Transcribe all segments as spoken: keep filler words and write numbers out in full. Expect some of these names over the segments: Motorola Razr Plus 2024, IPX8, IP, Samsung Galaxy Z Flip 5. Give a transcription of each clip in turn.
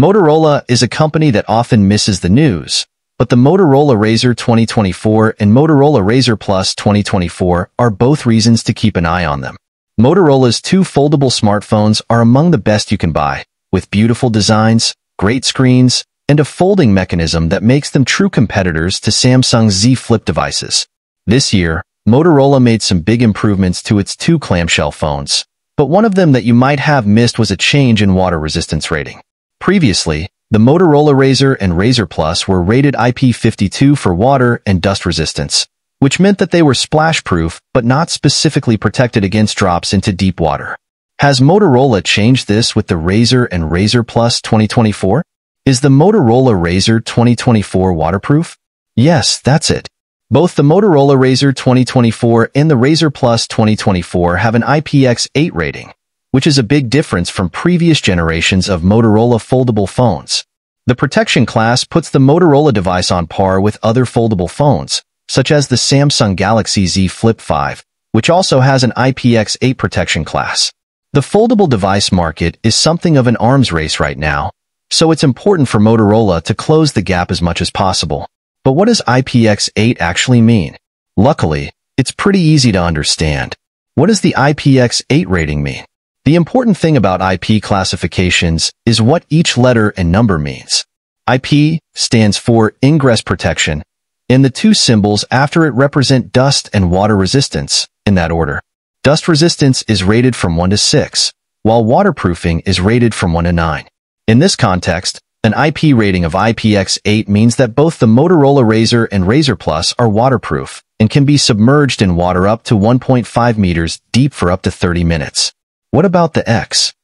Motorola is a company that often misses the news, but the Motorola Razr twenty twenty-four and Motorola Razr Plus twenty twenty-four are both reasons to keep an eye on them. Motorola's two foldable smartphones are among the best you can buy, with beautiful designs, great screens, and a folding mechanism that makes them true competitors to Samsung's Z Flip devices. This year, Motorola made some big improvements to its two clamshell phones, but one of them that you might have missed was a change in water resistance rating. Previously, the Motorola Razr and Razr Plus were rated I P fifty-two for water and dust resistance, which meant that they were splash-proof but not specifically protected against drops into deep water. Has Motorola changed this with the Razr and Razr Plus twenty twenty-four? Is the Motorola Razr twenty twenty-four waterproof? Yes, that's it. Both the Motorola Razr twenty twenty-four and the Razr Plus twenty twenty-four have an I P X eight rating, which is a big difference from previous generations of Motorola foldable phones. The protection class puts the Motorola device on par with other foldable phones, such as the Samsung Galaxy Z Flip five, which also has an I P X eight protection class. The foldable device market is something of an arms race right now, so it's important for Motorola to close the gap as much as possible. But what does I P X eight actually mean? Luckily, it's pretty easy to understand. What does the I P X eight rating mean? The important thing about I P classifications is what each letter and number means. I P stands for ingress protection, and the two symbols after it represent dust and water resistance, in that order. Dust resistance is rated from one to six, while waterproofing is rated from one to nine. In this context, an I P rating of I P X eight means that both the Motorola Razr and Razr Plus are waterproof and can be submerged in water up to one point five meters deep for up to thirty minutes. What about the X?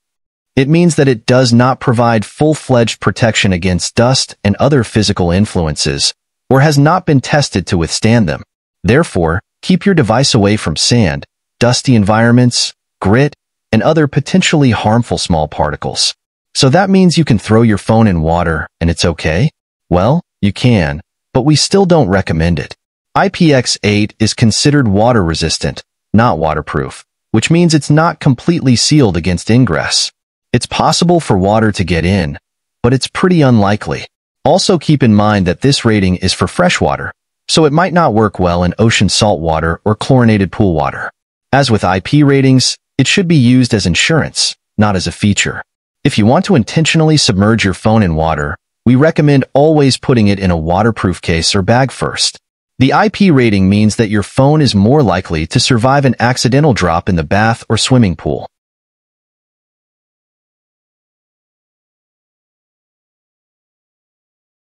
It means that it does not provide full-fledged protection against dust and other physical influences, or has not been tested to withstand them. Therefore, keep your device away from sand, dusty environments, grit, and other potentially harmful small particles. So that means you can throw your phone in water, and it's okay? Well, you can, but we still don't recommend it. I P X eight is considered water-resistant, not waterproof, which means it's not completely sealed against ingress. It's possible for water to get in, but it's pretty unlikely. Also keep in mind that this rating is for freshwater, so it might not work well in ocean salt water or chlorinated pool water. As with I P ratings, it should be used as insurance, not as a feature. If you want to intentionally submerge your phone in water, we recommend always putting it in a waterproof case or bag first. The I P rating means that your phone is more likely to survive an accidental drop in the bath or swimming pool.